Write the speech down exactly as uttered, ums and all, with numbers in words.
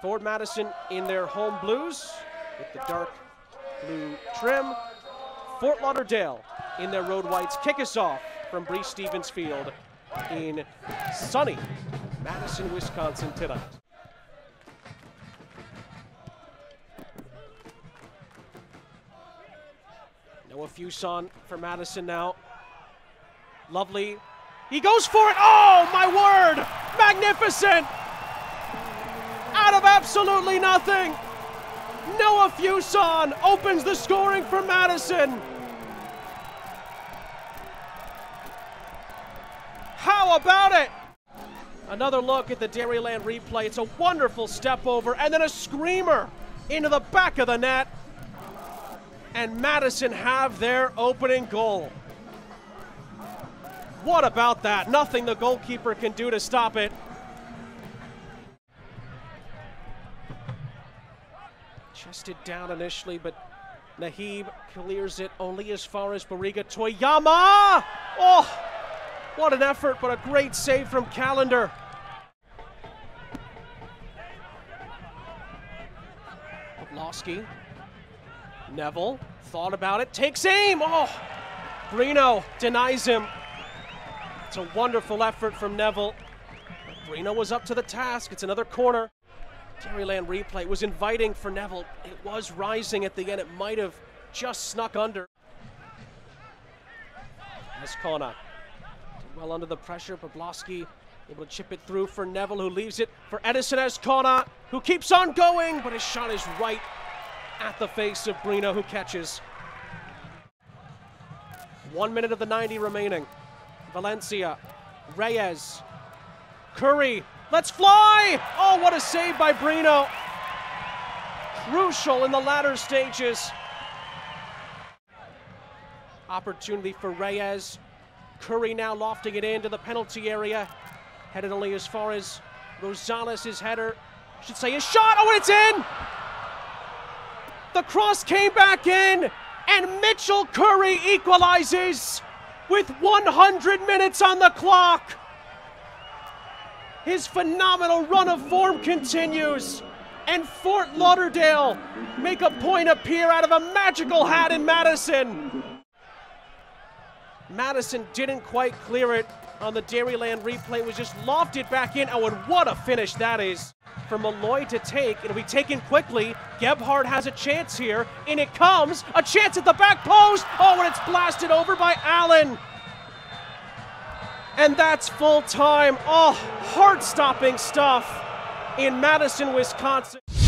Ford Madison in their home blues with the dark blue trim. Fort Lauderdale in their road whites. Kick us off from Bree Stevens Field in sunny Madison, Wisconsin tonight. Noah Fuson for Madison now. Lovely. He goes for it. Oh, my word. Magnificent. Out of absolutely nothing. Noah Fuson opens the scoring for Madison. How about it? Another look at the Dairyland replay. It's a wonderful step over and then a screamer into the back of the net. And Madison have their opening goal. What about that? Nothing the goalkeeper can do to stop it. Chested down initially, but Nahib clears it only as far as Bariga Toyama. Oh, what an effort, but a great save from Callender. Oblowski. Neville thought about it, takes aim. Oh, Grino denies him. It's a wonderful effort from Neville. Brino was up to the task. It's another corner. Dairyland replay was inviting for Neville. It was rising at the end. It might have just snuck under. Ascona did well under the pressure. Poblowski able to chip it through for Neville, who leaves it for Edison Ascona, who keeps on going, but his shot is right at the face of Brino, who catches. One minute of the ninety remaining. Valencia, Reyes, Curry, let's fly! Oh, what a save by Brino. Crucial in the latter stages. Opportunity for Reyes. Curry now lofting it into the penalty area. Headed only as far as Rosales' header. Should say his shot, oh, and it's in! The cross came back in, and Mitchell Curry equalizes with one hundred minutes on the clock. His phenomenal run of form continues, and Fort Lauderdale make a point appear out of a magical hat in Madison. Madison didn't quite clear it on the Dairyland replay. It was just lofted back in. Oh, and what a finish that is. For Malloy to take, it'll be taken quickly. Gebhard has a chance here, and it comes. A chance at the back post. Oh, and it's blasted over by Allen. And that's full time. Oh, heart-stopping stuff in Madison, Wisconsin.